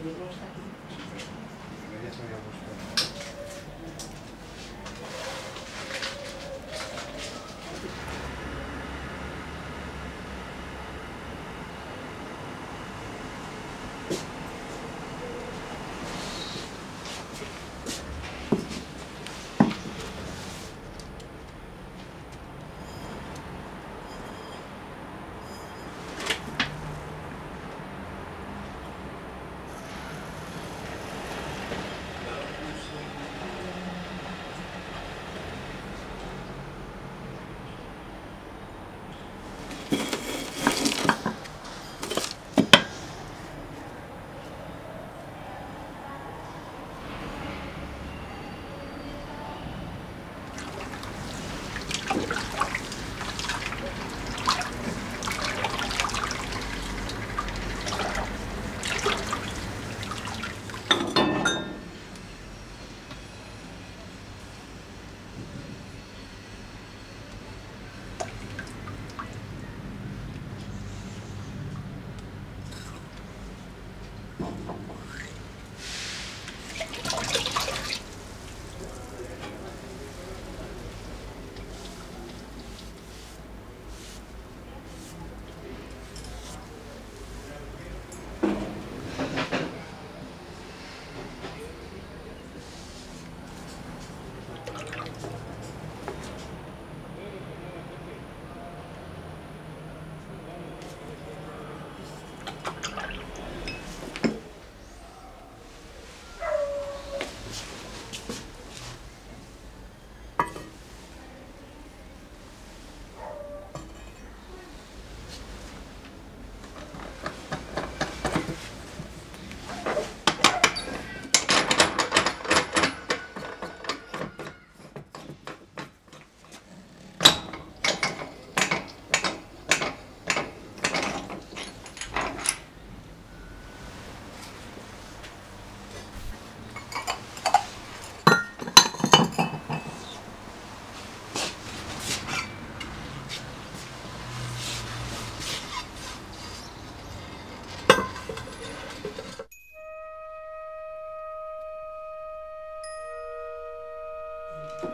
El libro está aquí. Ya se había buscado.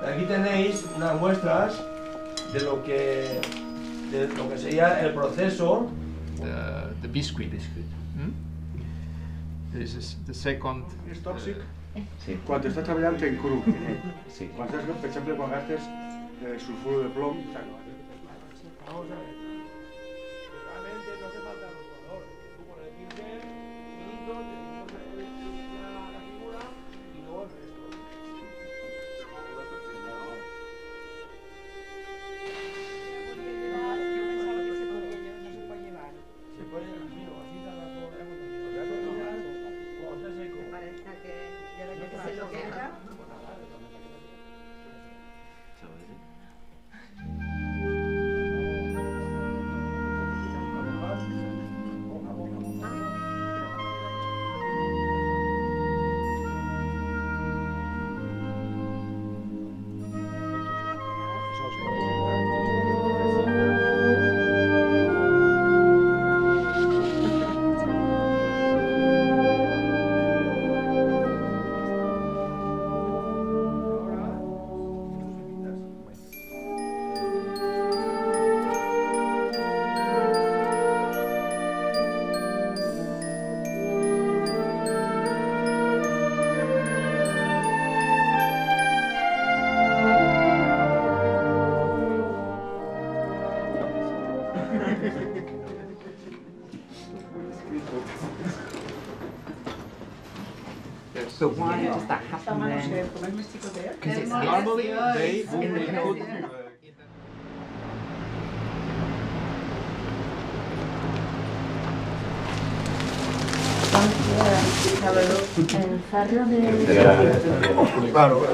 Aquí tenéis unas muestras de lo que sería el proceso. The biscuit. This is the second. Es tóxico. Sí. Cuando estás trabajando en cru. Sí. Cuando estás, por ejemplo, cuando haces sulfuro de plomo. Vamos a ver. Realmente no hace falta rodador. Tú con el pincel, la figura y luego el resto. So why does that happen then? Because it's normally they would. El farro de... Claro.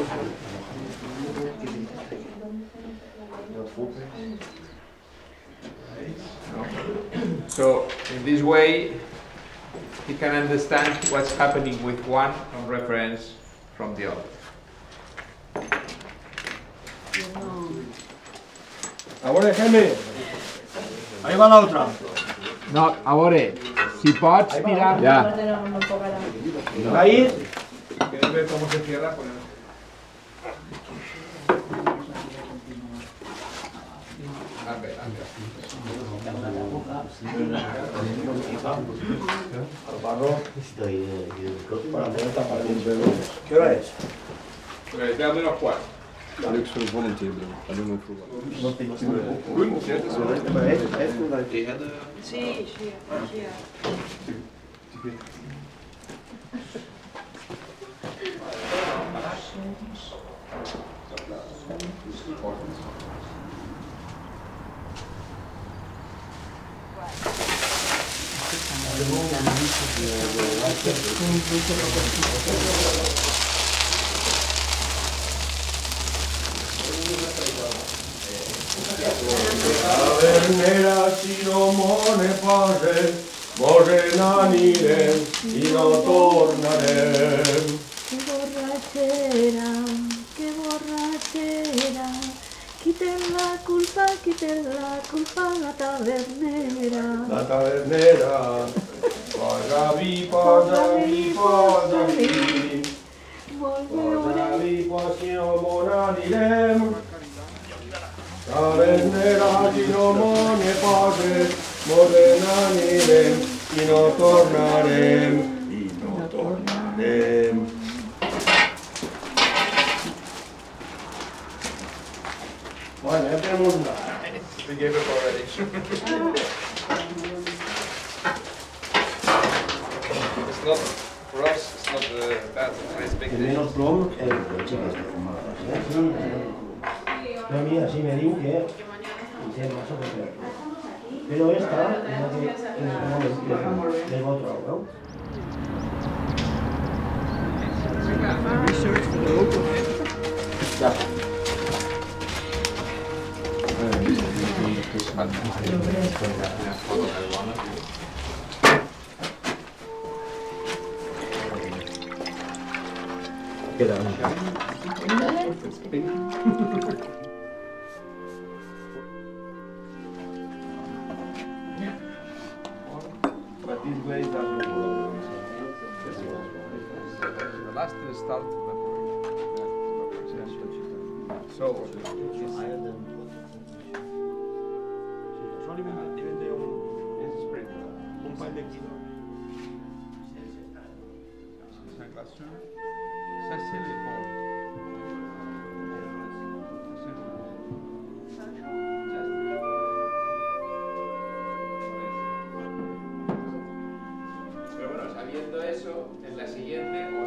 So in this way, he can understand what's happening with one on reference from the other. Ahora, Jaime. Ahí va la otra. No, ahora. Si pots tirar... Ja. Ahir... Queres ver com se cierra? Al barro. Para poder tapar los dedos. ¿Qué hora es? 3:45. Alex foi bom em tempo, ali no programa. Não tem que ser. Muito certo, é isso da terra. Sim, sim, aqui é. Tavernera Ciromone pare, morre nanirem y no tornarem. Qué borrachera, quiten la culpa la tavernera. La tavernera, pagavi, pagavi, pagavi, pagavi, pagavi, tavernera Ciromone pare, morre nanirem y no tornarem, y no tornarem. Bueno, ya tenemos una. We gave up already. It's not for us. It's not bad. It's big. Menos plom, chicas. No, mira, sí me dijo que hice más o menos. Pero esta es la que es del otro lado. Ya. Get out of here. But this glaze doesn't work. The last is start evaporation. So it's higher than un pan de kilo. C'est un glaçon. Ça c'est le bon. Pero bueno, sabiendo eso, en la siguiente.